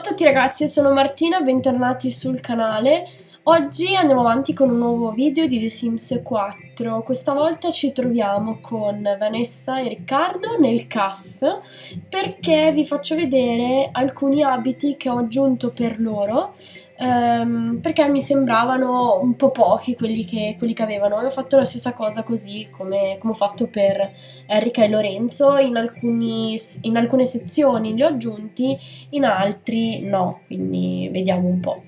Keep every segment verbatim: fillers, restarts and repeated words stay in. a tutti ragazzi, io sono Martina, bentornati sul canale. Oggi andiamo avanti con un nuovo video di The Sims quattro. Questa volta ci troviamo con Vanessa e Riccardo nel C A S perché vi faccio vedere alcuni abiti che ho aggiunto per loro, ehm, perché mi sembravano un po' pochi quelli che, quelli che avevano. Io ho fatto la stessa cosa così come, come ho fatto per Enrica e Lorenzo, in, alcuni, in alcune sezioni li ho aggiunti, in altri no, quindi vediamo un po'.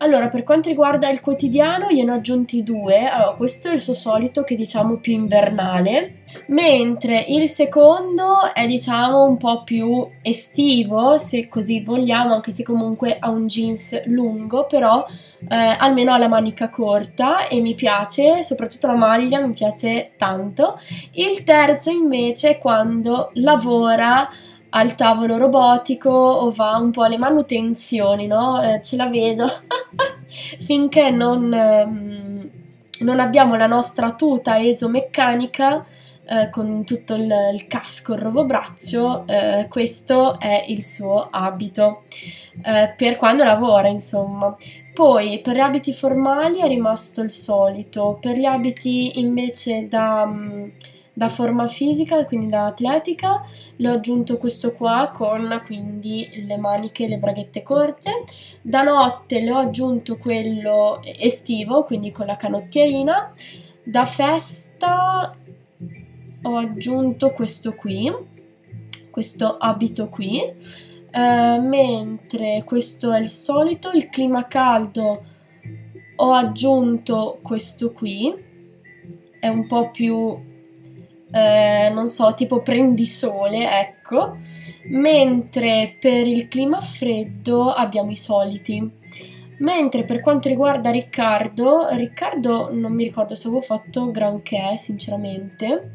Allora, per quanto riguarda il quotidiano, gliene ho aggiunti due. Allora, questo è il suo solito, che diciamo più invernale, mentre il secondo è diciamo un po' più estivo, se così vogliamo, anche se comunque ha un jeans lungo, però eh, almeno ha la manica corta e mi piace, soprattutto la maglia mi piace tanto. Il terzo invece è quando lavora al tavolo robotico o va un po' alle manutenzioni, no? Eh, ce la vedo finché non, ehm, non abbiamo la nostra tuta esomeccanica eh, con tutto il, il casco, il robobraccio, eh, questo è il suo abito eh, per quando lavora, insomma. Poi per gli abiti formali è rimasto il solito, per gli abiti invece da... Mh, da forma fisica, quindi da atletica, le ho aggiunto questo qua con quindi le maniche e le braghette corte. Da notte le ho aggiunto quello estivo, quindi con la canottierina. Da festa ho aggiunto questo qui, questo abito qui, eh, mentre questo è il solito. Il clima caldo ho aggiunto questo qui, è un po' più... Eh, non so, tipo prendisole, ecco. Mentre per il clima freddo abbiamo i soliti. Mentre per quanto riguarda Riccardo, Riccardo non mi ricordo se avevo fatto granché, sinceramente.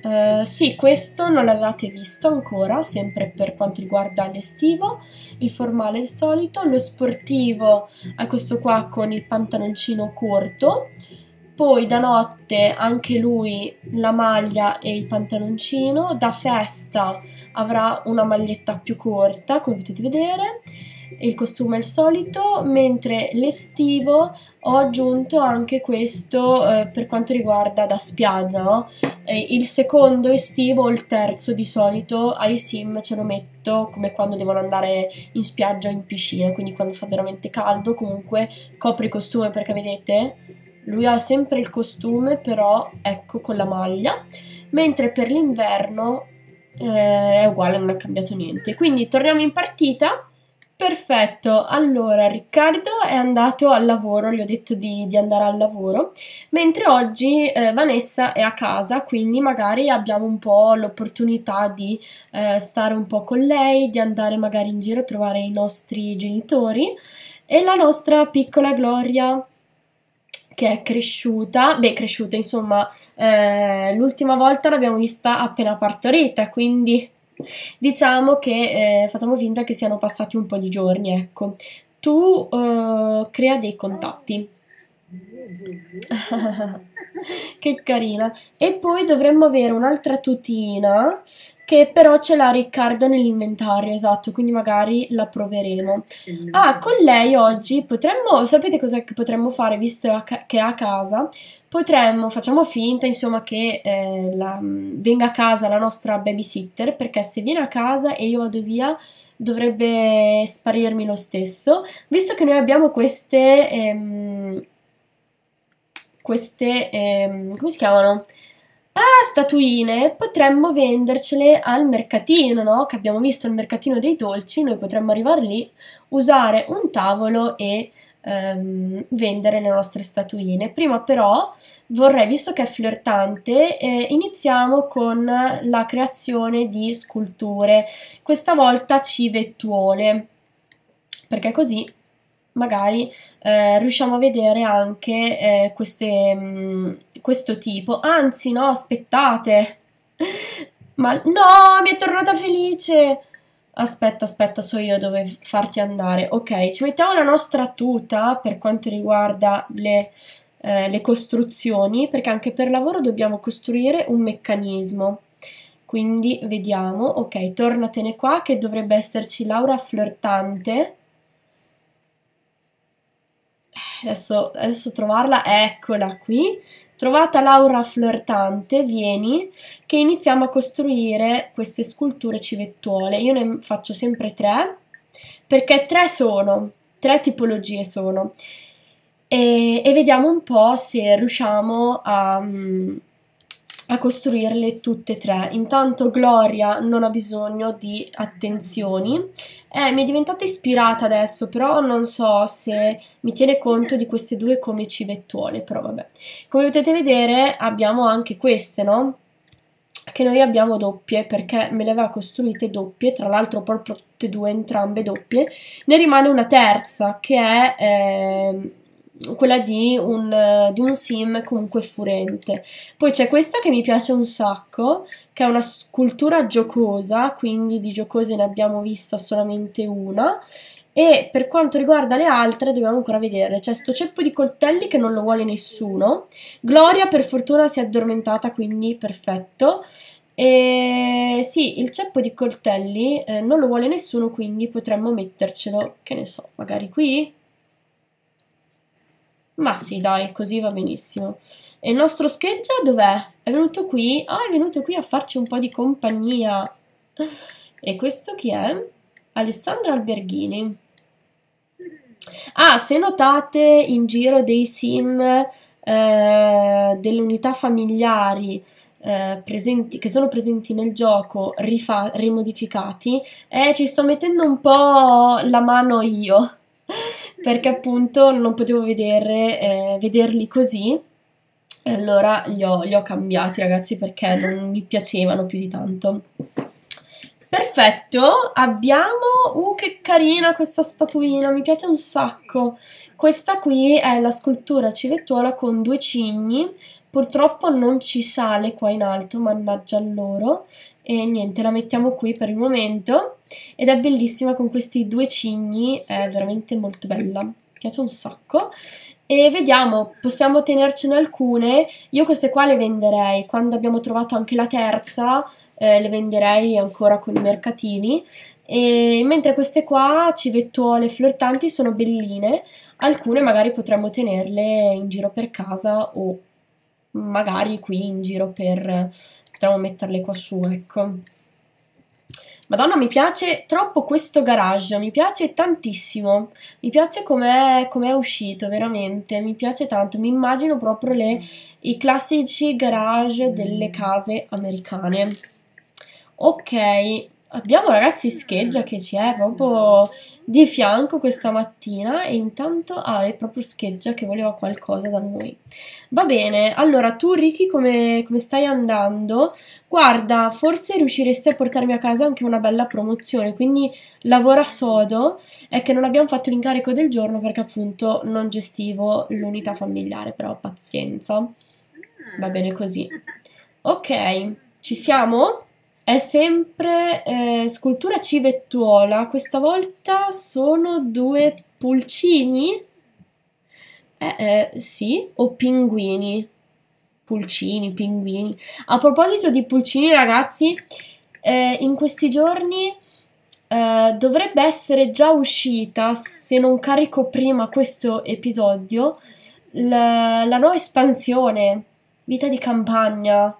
Eh, sì, questo non l'avevate visto ancora, sempre per quanto riguarda l'estivo. Il formale è il solito, lo sportivo è questo qua con il pantaloncino corto. Poi da notte anche lui la maglia e il pantaloncino. Da festa avrà una maglietta più corta, come potete vedere. Il costume è il solito, mentre l'estivo ho aggiunto anche questo eh, per quanto riguarda da spiaggia, no? Eh, il secondo estivo o il terzo di solito ai sim ce lo metto come quando devono andare in spiaggia o in piscina, quindi quando fa veramente caldo comunque copre il costume, perché vedete? Lui ha sempre il costume, però ecco con la maglia. Mentre per l'inverno eh, è uguale, non è cambiato niente. Quindi torniamo in partita. Perfetto, allora Riccardo è andato al lavoro, gli ho detto di, di andare al lavoro, mentre oggi eh, Vanessa è a casa, quindi magari abbiamo un po' l'opportunità di eh, stare un po' con lei, di andare magari in giro a trovare i nostri genitori e la nostra piccola Gloria, che è cresciuta, beh cresciuta insomma, eh, l'ultima volta l'abbiamo vista appena partorita, quindi diciamo che eh, facciamo finta che siano passati un po' di giorni, ecco. Tu eh, crea dei contatti. Che carina. E poi dovremmo avere un'altra tutina che però ce l'ha Riccardo nell'inventario, esatto, quindi magari la proveremo. Ah, con lei oggi potremmo, sapete cosa potremmo fare visto che è a casa? Potremmo, facciamo finta insomma che eh, la, venga a casa la nostra babysitter, perché se viene a casa e io vado via dovrebbe sparirmi lo stesso, visto che noi abbiamo queste... Ehm, queste, ehm, come si chiamano? Ah, statuine, potremmo vendercele al mercatino, no? Che abbiamo visto il mercatino dei dolci, noi potremmo arrivare lì, usare un tavolo e ehm, vendere le nostre statuine. Prima però vorrei, visto che è flirtante, eh, iniziamo con la creazione di sculture, questa volta civettuole, perché così... magari eh, riusciamo a vedere anche eh, queste, mh, questo tipo. Anzi no, aspettate, ma no, mi è tornata felice. Aspetta, aspetta, so io dove farti andare. Ok, ci mettiamo la nostra tuta per quanto riguarda le, eh, le costruzioni, perché anche per lavoro dobbiamo costruire un meccanismo. Quindi vediamo, ok, tornatene qua che dovrebbe esserci Laura Fluttuante. Adesso, adesso trovarla, eccola qui. Trovata Laura Fluttuante, vieni, che iniziamo a costruire queste sculture civettuole. Io ne faccio sempre tre, perché tre sono, tre tipologie sono. E, e vediamo un po' se riusciamo a... a costruirle tutte e tre. Intanto Gloria non ha bisogno di attenzioni, eh, mi è diventata ispirata adesso, però non so se mi tiene conto di queste due come civettuole, però vabbè. Come potete vedere abbiamo anche queste, no? Che noi abbiamo doppie, perché me le aveva costruite doppie, tra l'altro proprio tutte e due, entrambe doppie. Ne rimane una terza, che è... Eh, quella di un, di un sim comunque furente. Poi c'è questa che mi piace un sacco, che è una scultura giocosa, quindi di giocose ne abbiamo vista solamente una, e per quanto riguarda le altre dobbiamo ancora vedere. C'è sto ceppo di coltelli che non lo vuole nessuno. Gloria per fortuna si è addormentata, quindi perfetto. E sì, il ceppo di coltelli eh, non lo vuole nessuno, quindi potremmo mettercelo, che ne so, magari qui. Ma sì, dai, così va benissimo. E il nostro scheggia dov'è? È venuto qui? Ah, è venuto qui a farci un po' di compagnia. E questo chi è? Alessandra Alberghini. Ah, se notate in giro dei sim eh, delle unità familiari eh, presenti, che sono presenti nel gioco, rimodificati, eh, ci sto mettendo un po' la mano io. Perché appunto non potevo vedere, eh, vederli così, e allora li ho, li ho cambiati, ragazzi, perché non mi piacevano più di tanto. Perfetto, abbiamo... Uh, che carina questa statuina, mi piace un sacco. Questa qui è la scultura civettuola con due cigni, purtroppo non ci sale qua in alto, mannaggia loro. E niente, la mettiamo qui per il momento, ed è bellissima con questi due cigni, è veramente molto bella, mi piace un sacco. E vediamo, possiamo tenercene alcune, io queste qua le venderei, quando abbiamo trovato anche la terza eh, le venderei ancora con i mercatini. E mentre queste qua, civettuole flirtanti, sono belline, alcune magari potremmo tenerle in giro per casa, o magari qui in giro per... potremmo metterle qua su, ecco. Madonna, mi piace troppo questo garage, mi piace tantissimo, mi piace com'è com'è uscito, veramente, mi piace tanto, mi immagino proprio le, i classici garage delle case americane. Ok, abbiamo, ragazzi, Scheggia che ci è proprio di fianco questa mattina, e intanto ah, è proprio Scheggia che voleva qualcosa da noi. Va bene, allora tu, Ricky, come, come stai andando? Guarda, forse riusciresti a portarmi a casa anche una bella promozione, quindi lavora sodo. È che non abbiamo fatto l'incarico del giorno perché appunto non gestivo l'unità familiare, però pazienza, va bene così. Ok, ci siamo? È sempre eh, scultura civettuola, questa volta sono due pulcini, eh, eh, sì, o pinguini, pulcini, pinguini. A proposito di pulcini, ragazzi, eh, in questi giorni eh, dovrebbe essere già uscita, se non carico prima questo episodio, la, la nuova espansione, Vita di Campagna.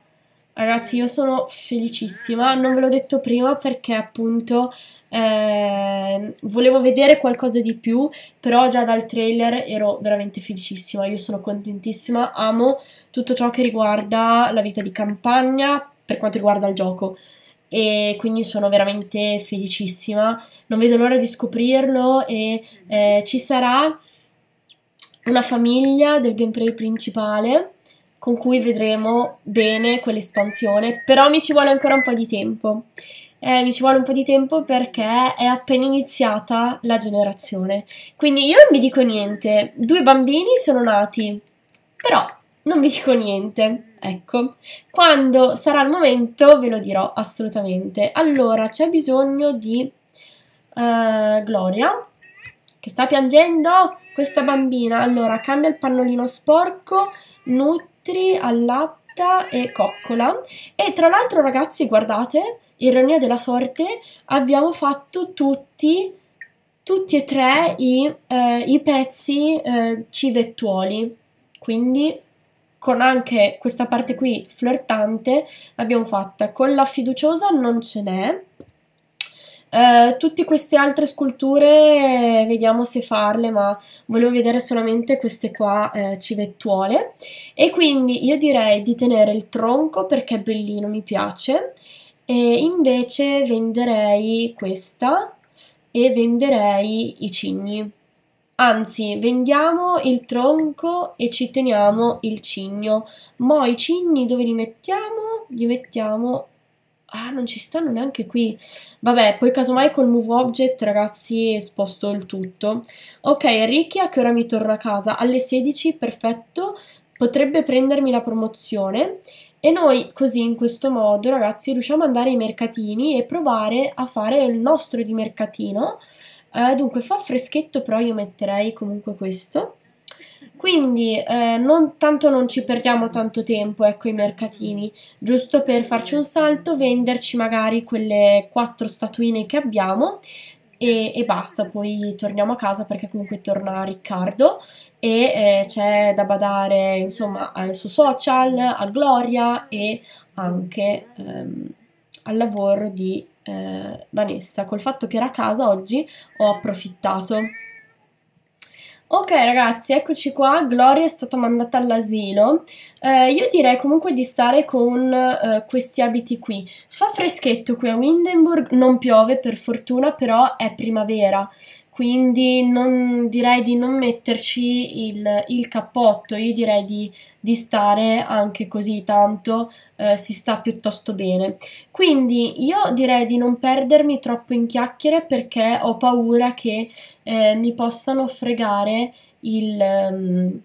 Ragazzi, io sono felicissima, non ve l'ho detto prima perché appunto eh, volevo vedere qualcosa di più, però già dal trailer ero veramente felicissima, io sono contentissima, amo tutto ciò che riguarda la vita di campagna per quanto riguarda il gioco, e quindi sono veramente felicissima, non vedo l'ora di scoprirlo. E eh, ci sarà una famiglia del gameplay principale con cui vedremo bene quell'espansione, però mi ci vuole ancora un po' di tempo. Eh, mi ci vuole un po' di tempo perché è appena iniziata la generazione. Quindi io non vi dico niente, due bambini sono nati, però non vi dico niente, ecco. Quando sarà il momento ve lo dirò assolutamente. Allora, c'è bisogno di uh, Gloria, che sta piangendo, questa bambina. Allora, cambia il pannolino sporco, nutri al latte, Marta e Coccola. E tra l'altro, ragazzi, guardate, ironia della sorte, abbiamo fatto tutti, tutti e tre i, eh, i pezzi eh, civettuoli, quindi con anche questa parte qui flirtante l'abbiamo fatta. Con la fiduciosa non ce n'è. Uh, tutte queste altre sculture eh, vediamo se farle, ma volevo vedere solamente queste qua eh, civettuole. E quindi io direi di tenere il tronco perché è bellino, mi piace, e invece venderei questa e venderei i cigni. Anzi, vendiamo il tronco e ci teniamo il cigno. Ma i cigni dove li mettiamo? Li mettiamo... Ah, non ci stanno neanche qui. Vabbè, poi casomai col move object, ragazzi, sposto il tutto. Ok, Ricky, a che ora mi torna a casa? Alle sedici, perfetto. Potrebbe prendermi la promozione. E noi così, in questo modo, ragazzi, riusciamo ad andare ai mercatini e provare a fare il nostro di mercatino. Eh, dunque, fa freschetto, però io metterei comunque questo. Quindi eh, non, tanto non ci perdiamo tanto tempo, ecco, i mercatini, giusto per farci un salto, venderci magari quelle quattro statuine che abbiamo e, e basta. Poi torniamo a casa perché comunque torna Riccardo e eh, c'è da badare, insomma, ai suoi social, a Gloria e anche ehm, al lavoro di eh, Vanessa. Col fatto che era a casa oggi ho approfittato. Ok ragazzi, eccoci qua, Gloria è stata mandata all'asilo. Eh, io direi comunque di stare con eh, questi abiti qui. Fa freschetto qui a Windenburg, non piove per fortuna, però è primavera, quindi non, direi di non metterci il, il cappotto, io direi di, di stare anche così, tanto eh, si sta piuttosto bene. Quindi io direi di non perdermi troppo in chiacchiere perché ho paura che eh, mi possano fregare il... Um,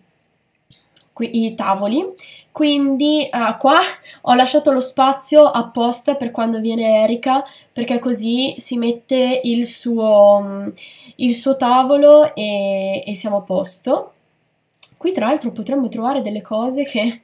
i tavoli, quindi ah, qua ho lasciato lo spazio apposta per quando viene Enrica, perché così si mette il suo, il suo tavolo e, e siamo a posto. Qui tra l'altro potremmo trovare delle cose che...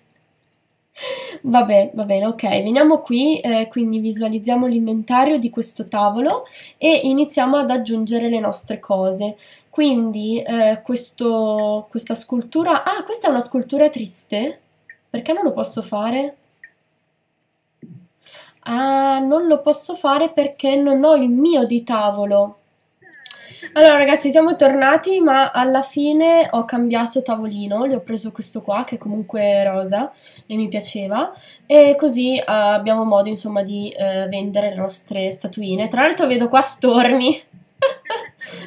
Vabbè, va bene, ok, veniamo qui, eh, quindi visualizziamo l'inventario di questo tavolo e iniziamo ad aggiungere le nostre cose. Quindi eh, questo, questa scultura, ah, questa è una scultura triste, perché non lo posso fare? Ah, non lo posso fare perché non ho il mio di tavolo. Allora ragazzi, siamo tornati, ma alla fine ho cambiato tavolino, le ho preso questo qua che comunque è rosa e mi piaceva, e così uh, abbiamo modo, insomma, di uh, vendere le nostre statuine. Tra l'altro vedo qua Stormi,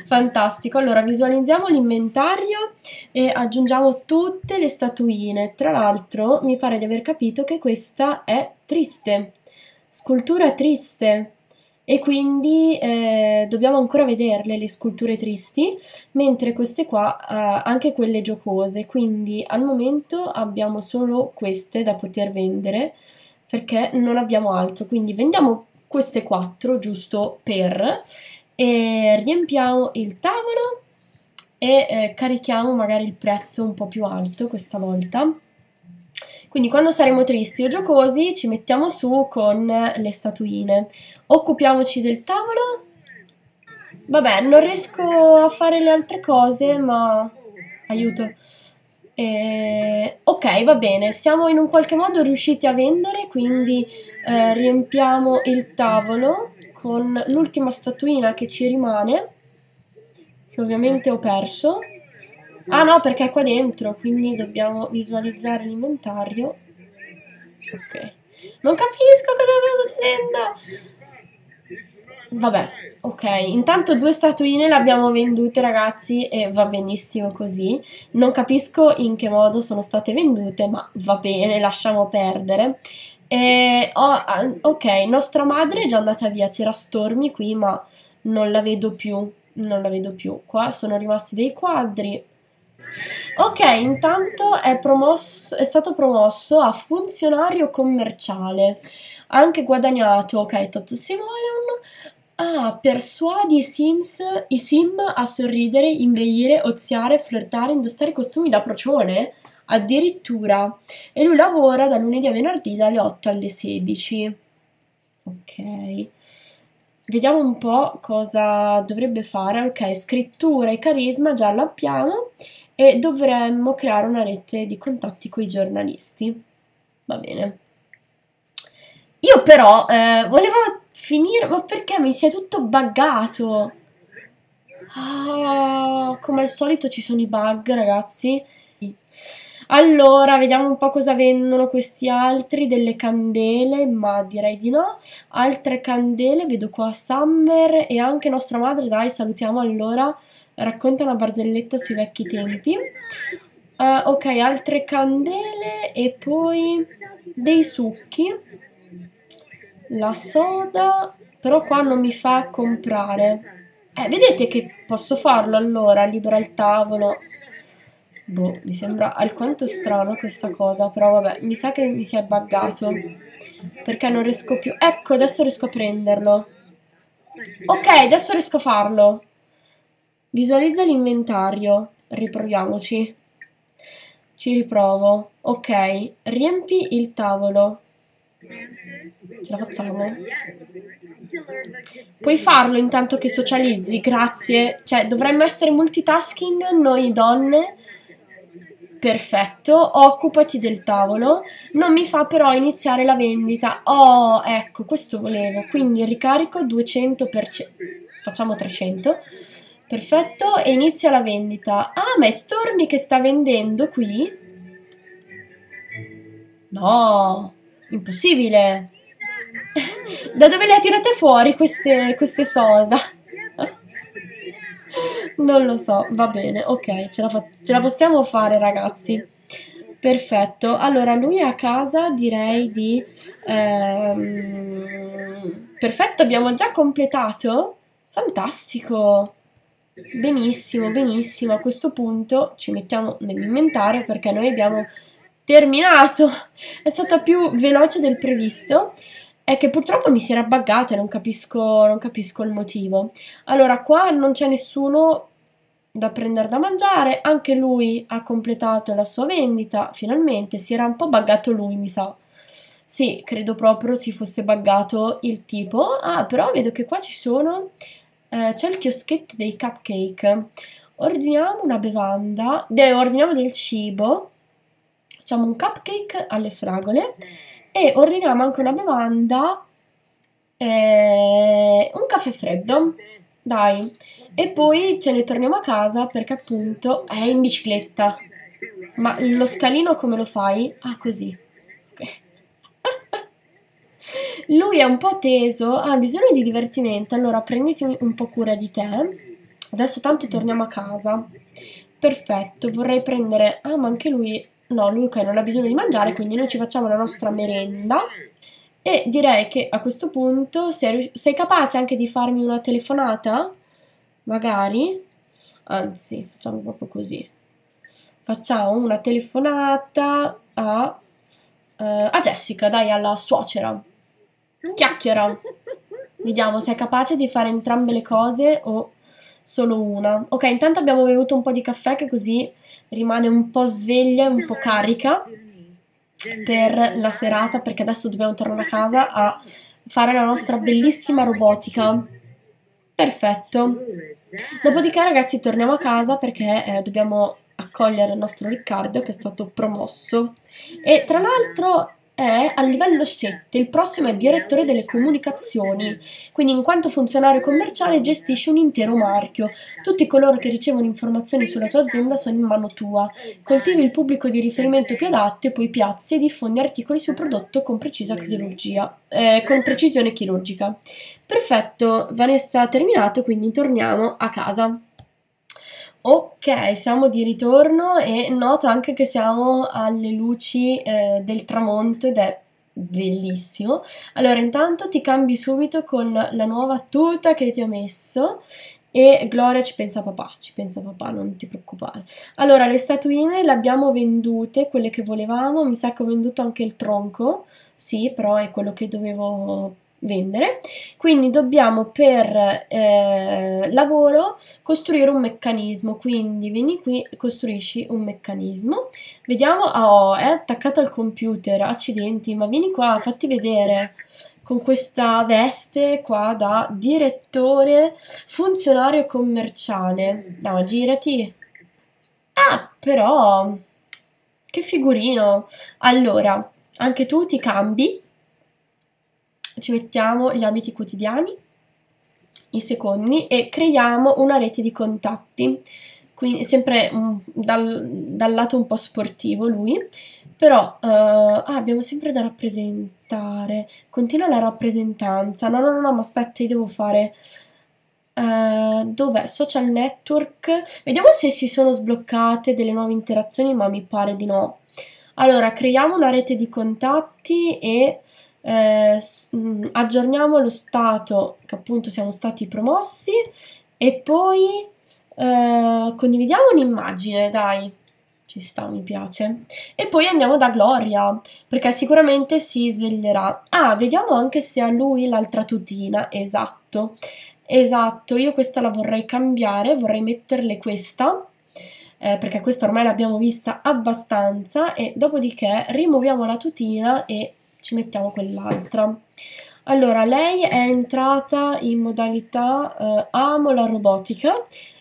fantastico. Allora visualizziamo l'inventario e aggiungiamo tutte le statuine. Tra l'altro mi pare di aver capito che questa è triste, scultura triste, e quindi eh, dobbiamo ancora vederle le sculture tristi, mentre queste qua, eh, anche quelle giocose, quindi al momento abbiamo solo queste da poter vendere perché non abbiamo altro. Quindi vendiamo queste quattro giusto per, e riempiamo il tavolo e eh, carichiamo magari il prezzo un po' più alto questa volta. Quindi quando saremo tristi o giocosi ci mettiamo su con le statuine. Occupiamoci del tavolo. Vabbè, non riesco a fare le altre cose, ma... aiuto. Eh, ok, va bene, siamo in un qualche modo riusciti a vendere, quindi eh, riempiamo il tavolo con l'ultima statuina che ci rimane, che ovviamente ho perso. Ah no, perché è qua dentro, quindi dobbiamo visualizzare l'inventario. Ok. Non capisco cosa sta succedendo! Vabbè, ok. Intanto due statuine le abbiamo vendute, ragazzi, e va benissimo così. Non capisco in che modo sono state vendute, ma va bene, lasciamo perdere. E, oh, ok, nostra madre è già andata via, c'era Stormi qui, ma non la vedo più. Non la vedo più. Qua sono rimasti dei quadri. Ok, intanto è, promosso, è stato promosso a funzionario commerciale, ha anche guadagnato, ok, tot Simon, ah, persuadi i Sims, i Sim a sorridere, inveire, oziare, flirtare, indossare costumi da procione. addirittura, e lui lavora da lunedì a venerdì dalle otto alle sedici. Ok, vediamo un po' cosa dovrebbe fare. Ok, scrittura e carisma già l'abbiamo, e dovremmo creare una rete di contatti con i giornalisti. Va bene. Io però eh, volevo finire, ma perché mi si è tutto buggato? Ah, come al solito ci sono i bug, ragazzi. Allora, vediamo un po' cosa vendono questi altri. Delle candele, ma direi di no. Altre candele, vedo qua Summer e anche nostra madre, dai, salutiamo allora. Racconta una barzelletta sui vecchi tempi. Uh, ok, altre candele e poi dei succhi. La soda, però qua non mi fa comprare. Eh, vedete che posso farlo allora, libera il tavolo. Boh, mi sembra alquanto strano questa cosa, però vabbè, mi sa che mi si è buggato. Perché non riesco più... Ecco, adesso riesco a prenderlo. Ok, adesso riesco a farlo. Visualizza l'inventario. Riproviamoci. Ci riprovo. Ok, riempi il tavolo. Ce la facciamo? Puoi farlo intanto che socializzi, grazie. Cioè, dovremmo essere multitasking noi donne. Perfetto, occupati del tavolo. Non mi fa però iniziare la vendita. Oh, ecco, questo volevo. Quindi ricarico duecento per cento. Facciamo trecento. Perfetto, e inizia la vendita. Ah, ma è Stormi che sta vendendo qui? No, impossibile. Da dove le ha tirate fuori queste, queste soda? Non lo so, va bene, ok, ce la, fa ce la possiamo fare, ragazzi. Perfetto, allora lui è a casa, direi di... Ehm... Perfetto, abbiamo già completato? Fantastico! Benissimo, benissimo, a questo punto ci mettiamo nell'inventario perché noi abbiamo terminato. È stata più veloce del previsto, è che purtroppo mi si era buggata e non capisco, non capisco il motivo. Allora qua non c'è nessuno da prendere da mangiare, anche lui ha completato la sua vendita, finalmente. Si era un po' buggato lui, mi sa. Sì, credo proprio si fosse buggato il tipo. Ah, però vedo che qua ci sono... c'è il chioschetto dei cupcake. Ordiniamo una bevanda, de, ordiniamo del cibo, facciamo un cupcake alle fragole e ordiniamo anche una bevanda, eh, un caffè freddo, dai, e poi ce ne torniamo a casa perché appunto è in bicicletta. Ma lo scalino come lo fai? Ah, così, ok. Lui è un po' teso, ha bisogno di divertimento, allora prenditi un, un po' cura di te. Adesso tanto torniamo a casa. Perfetto, vorrei prendere... Ah, ma anche lui... No, lui okay, non ha bisogno di mangiare, quindi noi ci facciamo la nostra merenda. E direi che a questo punto sei, sei capace anche di farmi una telefonata? Magari? Anzi, facciamo proprio così. Facciamo una telefonata a... Uh, a Jessica, dai, alla suocera. Chiacchiera. Vediamo se è capace di fare entrambe le cose o solo una. Ok, intanto abbiamo bevuto un po' di caffè, che così rimane un po' sveglia e un po' carica per la serata, perché adesso dobbiamo tornare a casa a fare la nostra bellissima robotica. Perfetto. Dopodiché, ragazzi, torniamo a casa perché eh, dobbiamo... accogliere il nostro Riccardo che è stato promosso e tra l'altro è a livello sette, il prossimo è direttore delle comunicazioni, quindi in quanto funzionario commerciale gestisce un intero marchio, tutti coloro che ricevono informazioni sulla tua azienda sono in mano tua, coltivi il pubblico di riferimento più adatto e poi piazzi e diffondi articoli sul prodotto con precisa chirurgia, eh, con precisione chirurgica. Perfetto, Vanessa ha terminato, quindi torniamo a casa. Ok, siamo di ritorno e noto anche che siamo alle luci eh, del tramonto ed è bellissimo. Allora, intanto ti cambi subito con la nuova tuta che ti ho messo e Gloria ci pensa papà, ci pensa papà, non ti preoccupare. Allora, le statuine le abbiamo vendute, quelle che volevamo, mi sa che ho venduto anche il tronco, sì, però è quello che dovevo vendere, quindi dobbiamo per eh, lavoro costruire un meccanismo, quindi vieni qui e costruisci un meccanismo, vediamo, oh, è attaccato al computer, accidenti, ma vieni qua, fatti vedere con questa veste qua da direttore funzionario commerciale, no, girati, ah, però, che figurino, allora, anche tu ti cambi, ci mettiamo gli abiti quotidiani, i secondi, e creiamo una rete di contatti, quindi sempre dal, dal lato un po' sportivo lui, però uh, ah, abbiamo sempre da rappresentare, continua la rappresentanza, no no no, no ma aspetta, io devo fare, uh, dov'è? Social network, vediamo se si sono sbloccate delle nuove interazioni, ma mi pare di no. Allora, creiamo una rete di contatti e Eh, aggiorniamo lo stato che appunto siamo stati promossi e poi eh, condividiamo un'immagine, dai, ci sta, mi piace, e poi andiamo da Gloria perché sicuramente si sveglierà. Ah, vediamo anche se ha lui l'altra tutina, esatto, esatto, io questa la vorrei cambiare, vorrei metterle questa, Eh, perché questa ormai l'abbiamo vista abbastanza, e dopodiché rimuoviamo la tutina e ci mettiamo quell'altra. Allora, lei è entrata in modalità eh, amo la robotica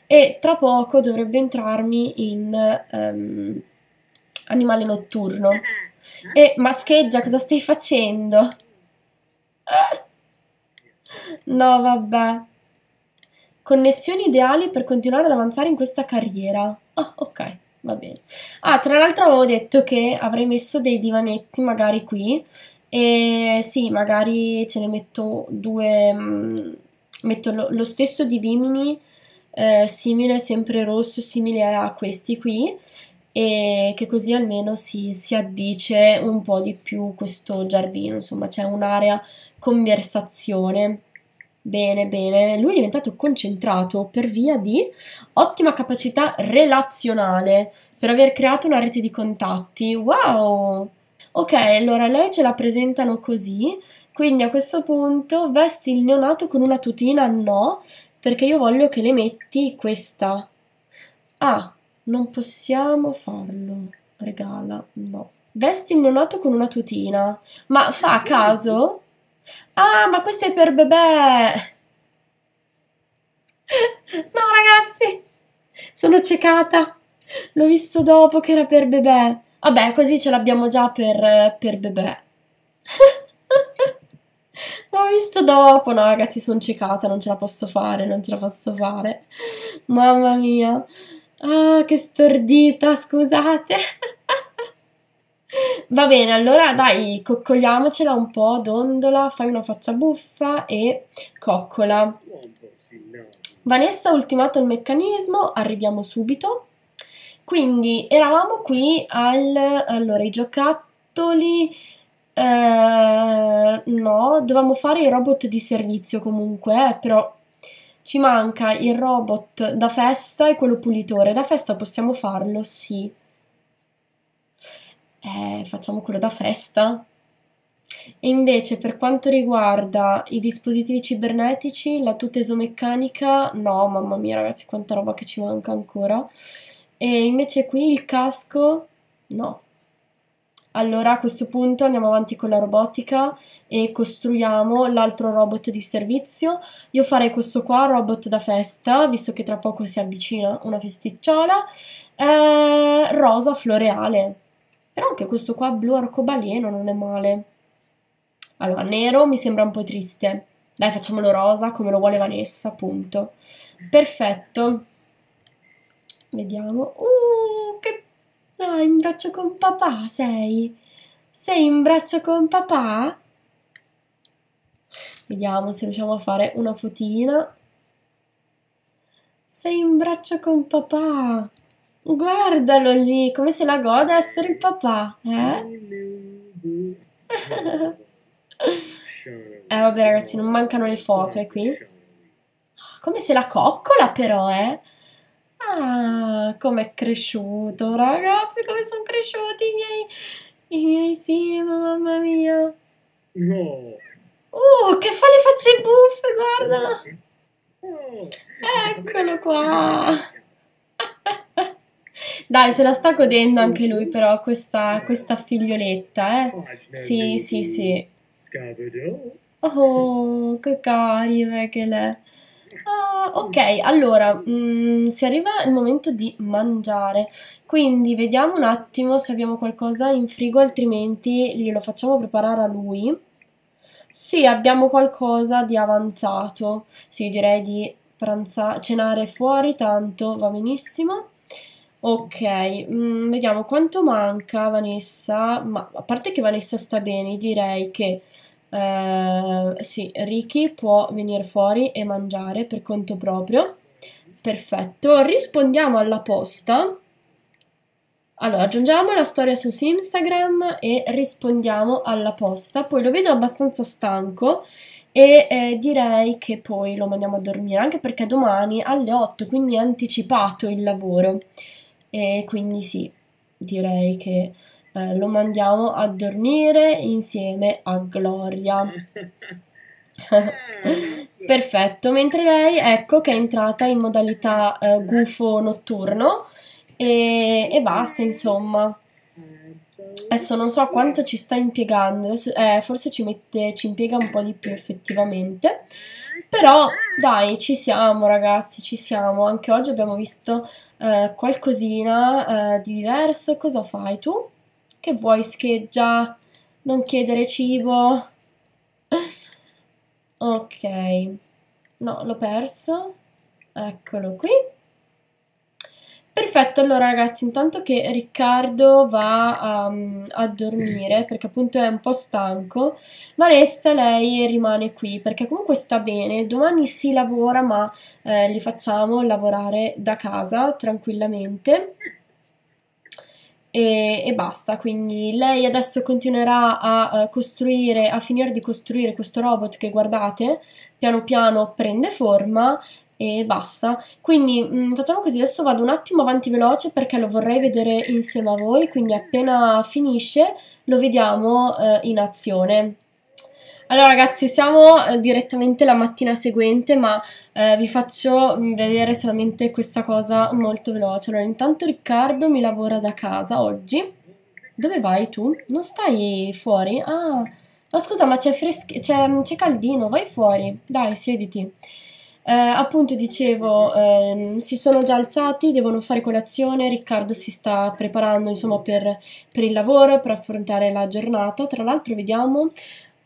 e tra poco dovrebbe entrarmi in ehm, animale notturno. E mascheggia, cosa stai facendo? No, vabbè. Connessioni ideali per continuare ad avanzare in questa carriera. Ah, ok. Va bene. Ah, tra l'altro avevo detto che avrei messo dei divanetti magari qui, e sì, magari ce ne metto due, mh, metto lo, lo stesso di Vimini, eh, simile, sempre rosso, simile a questi qui, e che così almeno si, si addice un po' di più questo giardino, insomma c'è un'area conversazione. Bene, bene, lui è diventato concentrato per via di ottima capacità relazionale, per aver creato una rete di contatti, wow! Ok, allora lei ce la presentano così, quindi a questo punto vesti il neonato con una tutina, no, perché io voglio che le metti questa. Ah, non possiamo farlo, regala, no. Vesti il neonato con una tutina, ma fa a caso... Ah, ma questo è per bebè! No, ragazzi! Sono ciecata! L'ho visto dopo che era per bebè. Vabbè, così ce l'abbiamo già per, per bebè. L'ho visto dopo. No, ragazzi, sono ciecata, non ce la posso fare, non ce la posso fare. Mamma mia. Ah, che stordita, scusate. Va bene, allora dai, coccoliamocela un po', dondola, fai una faccia buffa e coccola. Vanessa ha ultimato il meccanismo, arriviamo subito. Quindi eravamo qui al... allora, i giocattoli... Eh, no, dovevamo fare i robot di servizio comunque, eh, però ci manca il robot da festa e quello pulitore. Da festa possiamo farlo, sì. Eh, facciamo quello da festa. E invece per quanto riguarda i dispositivi cibernetici, la tuta esomeccanica, no, mamma mia ragazzi, quanta roba che ci manca ancora. E invece qui il casco, no. Allora a questo punto andiamo avanti con la robotica e costruiamo l'altro robot di servizio. Io farei questo qua, robot da festa, visto che tra poco si avvicina una festicciola, eh, rosa floreale. Però anche questo qua, blu arcobaleno, non è male. Allora, nero mi sembra un po' triste. Dai, facciamolo rosa, come lo vuole Vanessa, appunto. Perfetto. Vediamo. Uh, che... Ah, in braccio con papà sei. Sei in braccio con papà? Vediamo se riusciamo a fare una fotina. Sei in braccio con papà. Guardalo lì, come se la goda essere il papà, eh? Eh vabbè ragazzi, non mancano le foto, eh, qui. Come se la coccola però, eh? Ah, com'è cresciuto, ragazzi, come sono cresciuti i miei... I miei sim, mamma mia. No. Uh, che fa le facce buffe, guardalo. Eccolo qua. Dai, se la sta godendo anche lui però, questa, questa figlioletta, eh. Sì, sì, sì. Oh, che carina che l'è. Ah, ok, allora, mh, si arriva il momento di mangiare, quindi vediamo un attimo se abbiamo qualcosa in frigo, altrimenti glielo facciamo preparare a lui. Sì, abbiamo qualcosa di avanzato, sì, direi di pranzare, cenare fuori, tanto va benissimo. Ok, mh, vediamo quanto manca Vanessa, ma a parte che Vanessa sta bene, direi che... Uh, sì, Ricky può venire fuori e mangiare per conto proprio. Perfetto, rispondiamo alla posta. Allora, aggiungiamo la storia su Instagram e rispondiamo alla posta. Poi lo vedo abbastanza stanco e eh, direi che poi lo mandiamo a dormire, anche perché domani alle otto, quindi è anticipato il lavoro. E quindi sì, direi che... Eh, lo mandiamo a dormire insieme a Gloria. Perfetto, mentre lei, ecco, che è entrata in modalità eh, gufo notturno e, e basta, insomma. Adesso non so quanto ci sta impiegando, adesso, eh, forse ci, mette, ci impiega un po' di più effettivamente, però dai, ci siamo ragazzi, ci siamo. Anche oggi abbiamo visto eh, qualcosina eh, di diverso. Cosa fai tu? Che vuoi, scheggia? Non chiedere cibo. Ok. No, l'ho perso. Eccolo qui. Perfetto, allora ragazzi, intanto che Riccardo va um, a dormire, perché appunto è un po' stanco, Vanessa lei rimane qui, perché comunque sta bene. Domani si lavora, ma eh, li facciamo lavorare da casa tranquillamente. E, e basta, quindi lei adesso continuerà a uh, costruire, a finire di costruire questo robot che guardate, piano piano prende forma e basta. Quindi mh, facciamo così, adesso vado un attimo avanti veloce perché lo vorrei vedere insieme a voi, quindi appena finisce lo vediamo uh, in azione. Allora ragazzi, siamo eh, direttamente la mattina seguente, ma eh, vi faccio vedere solamente questa cosa molto veloce. Allora, intanto Riccardo mi lavora da casa oggi. Dove vai tu? Non stai fuori? Ah, ma scusa, ma c'è caldino, vai fuori, dai, siediti. Eh, appunto dicevo, eh, si sono già alzati, devono fare colazione, Riccardo si sta preparando insomma per, per il lavoro, per affrontare la giornata. Tra l'altro vediamo...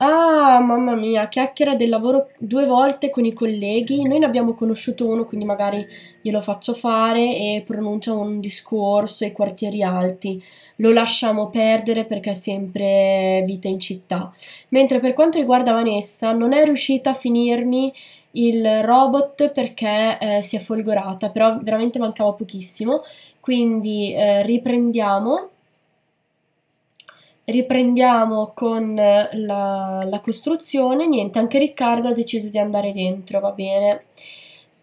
Ah, mamma mia, chiacchiera del lavoro due volte con i colleghi. Noi ne abbiamo conosciuto uno, quindi magari glielo faccio fare e pronuncia un discorso ai quartieri alti. Lo lasciamo perdere perché è sempre vita in città. Mentre per quanto riguarda Vanessa, non è riuscita a finirmi il robot perché eh, si è folgorata, però veramente mancava pochissimo. Quindi eh, riprendiamo... Riprendiamo con la, la costruzione. Niente, anche Riccardo ha deciso di andare dentro, va bene,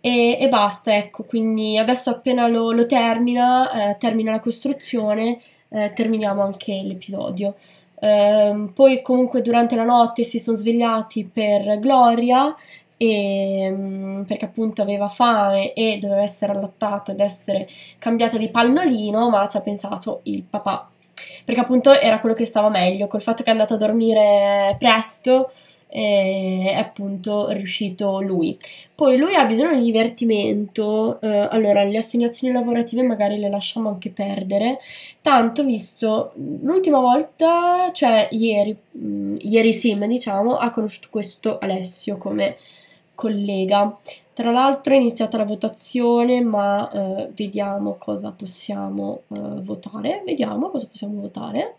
e, e basta, ecco, quindi adesso appena lo, lo termina, eh, termina la costruzione, eh, terminiamo anche l'episodio. Eh, poi comunque durante la notte si sono svegliati per Gloria, e, perché appunto aveva fame e doveva essere allattata ed essere cambiata di pannolino, ma ci ha pensato il papà. Perché appunto era quello che stava meglio, col fatto che è andato a dormire presto eh, è appunto riuscito lui. Poi lui ha bisogno di divertimento, eh, allora le assegnazioni lavorative magari le lasciamo anche perdere, tanto visto l'ultima volta, cioè ieri, mh, ieri Sim diciamo, ha conosciuto questo Alessio come collega. Tra l'altro è iniziata la votazione, ma eh, vediamo cosa possiamo eh, votare. Vediamo cosa possiamo votare.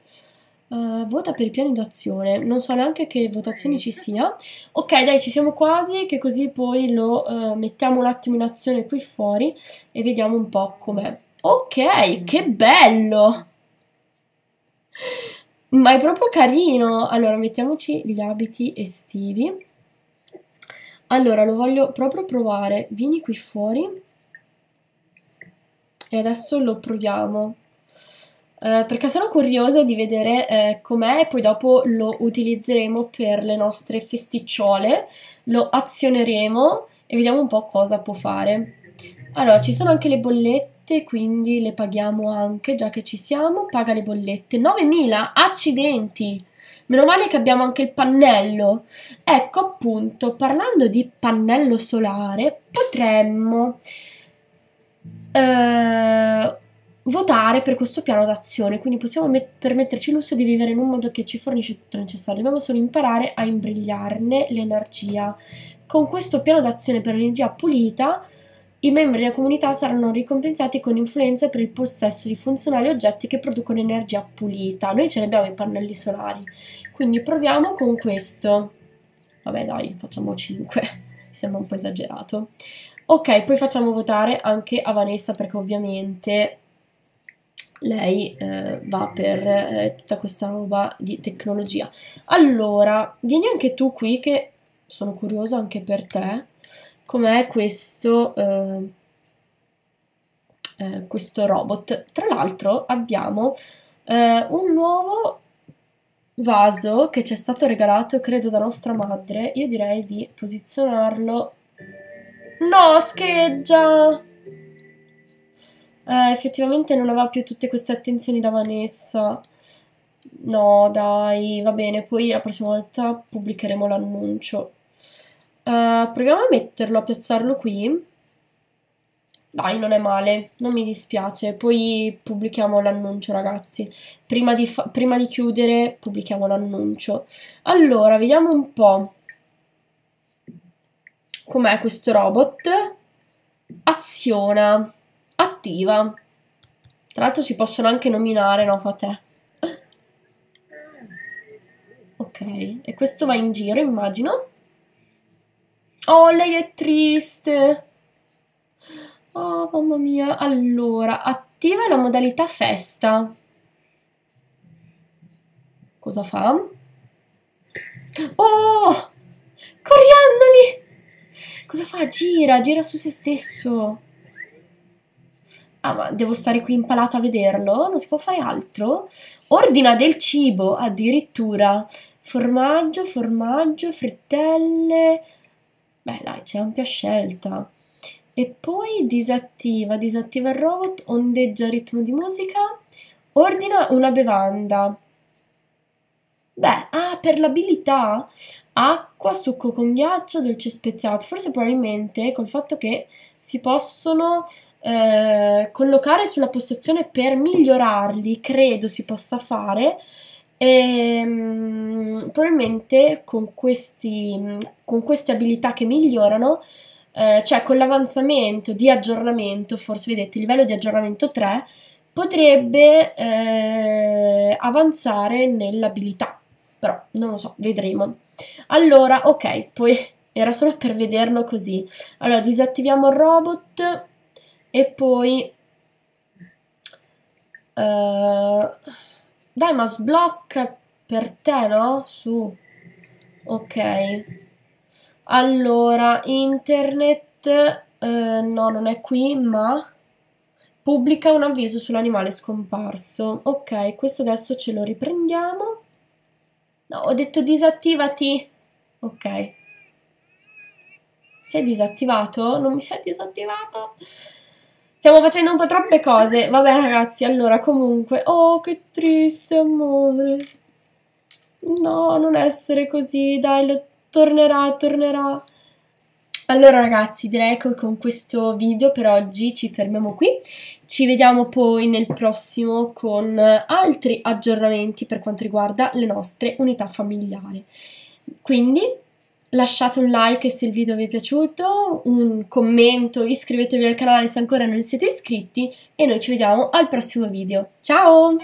Uh, vota per i piani d'azione. Non so neanche che votazione ci sia. Ok, dai, ci siamo quasi, che così poi lo eh, mettiamo un attimo in azione qui fuori e vediamo un po' com'è. Ok, che bello! Ma è proprio carino! Allora, mettiamoci gli abiti estivi. Allora, lo voglio proprio provare. Vieni qui fuori. E adesso lo proviamo. eh, perché sono curiosa di vedere eh, com'è, e poi dopo lo utilizzeremo per le nostre festicciole, lo azioneremo e vediamo un po' cosa può fare. Allora, ci sono anche le bollette, quindi le paghiamo anche, già che ci siamo. Paga le bollette, novemila, accidenti! Meno male che abbiamo anche il pannello. Ecco, appunto, parlando di pannello solare, potremmo eh, votare per questo piano d'azione. Quindi possiamo permetterci il lusso di vivere in un modo che ci fornisce tutto il necessario. Dobbiamo solo imparare a imbrigliarne l'energia. Con questo piano d'azione per l'energia pulita, i membri della comunità saranno ricompensati con influenza per il possesso di funzionali oggetti che producono energia pulita. Noi ce ne abbiamo i pannelli solari, quindi proviamo con questo. Vabbè dai, facciamo cinque, mi sembra un po' esagerato. Ok, poi facciamo votare anche a Vanessa, perché ovviamente lei eh, va per eh, tutta questa roba di tecnologia. Allora, vieni anche tu qui, che sono curiosa anche per te. Com'è questo, eh, eh, questo robot? Tra l'altro abbiamo eh, un nuovo vaso che ci è stato regalato, credo, da nostra madre. Io direi di posizionarlo... No, scheggia! Eh, effettivamente non aveva più tutte queste attenzioni da Vanessa. No, dai, va bene, poi la prossima volta pubblicheremo l'annuncio. Uh, proviamo a metterlo, a piazzarlo qui. Dai, non è male, non mi dispiace. Poi pubblichiamo l'annuncio, ragazzi. Prima di, prima di chiudere pubblichiamo l'annuncio. Allora, vediamo un po' com'è questo robot. Aziona, attiva. Tra l'altro si possono anche nominare, no? Fa te. Ok, e questo va in giro, immagino. Oh, lei è triste. Oh, mamma mia. Allora, attiva la modalità festa. Cosa fa? Oh! Coriandoli! Cosa fa? Gira, gira su se stesso. Ah, ma devo stare qui impalata a vederlo? Non si può fare altro? Ordina del cibo, addirittura. Formaggio, formaggio, frittelle... Beh dai, c'è ampia scelta. E poi disattiva, disattiva il robot, ondeggia il ritmo di musica, ordina una bevanda. Beh, ah, per l'abilità, acqua, succo con ghiaccio, dolce speziato. Forse probabilmente col fatto che si possono eh, collocare sulla postazione per migliorarli, credo si possa fare. E, um, probabilmente con, questi, con queste abilità che migliorano, eh, cioè con l'avanzamento di aggiornamento, forse vedete, livello di aggiornamento tre, potrebbe eh, avanzare nell'abilità, però non lo so, vedremo. Allora, ok, poi era solo per vederlo così. Allora, disattiviamo il robot e poi... Uh, Dai, ma sblocca per te, no? Su. Ok. Allora, internet... Eh, no, non è qui, ma... Pubblica un avviso sull'animale scomparso. Ok, questo adesso ce lo riprendiamo. No, ho detto disattivati. Ok. Si è disattivato? Non mi si è disattivato? Stiamo facendo un po' troppe cose. Vabbè ragazzi, allora comunque... Oh, che triste, amore. No, non essere così, dai, lo... tornerà, tornerà. Allora ragazzi, direi che con questo video per oggi ci fermiamo qui. Ci vediamo poi nel prossimo con altri aggiornamenti per quanto riguarda le nostre unità familiari. Quindi... lasciate un like se il video vi è piaciuto, un commento, iscrivetevi al canale se ancora non siete iscritti e noi ci vediamo al prossimo video. Ciao!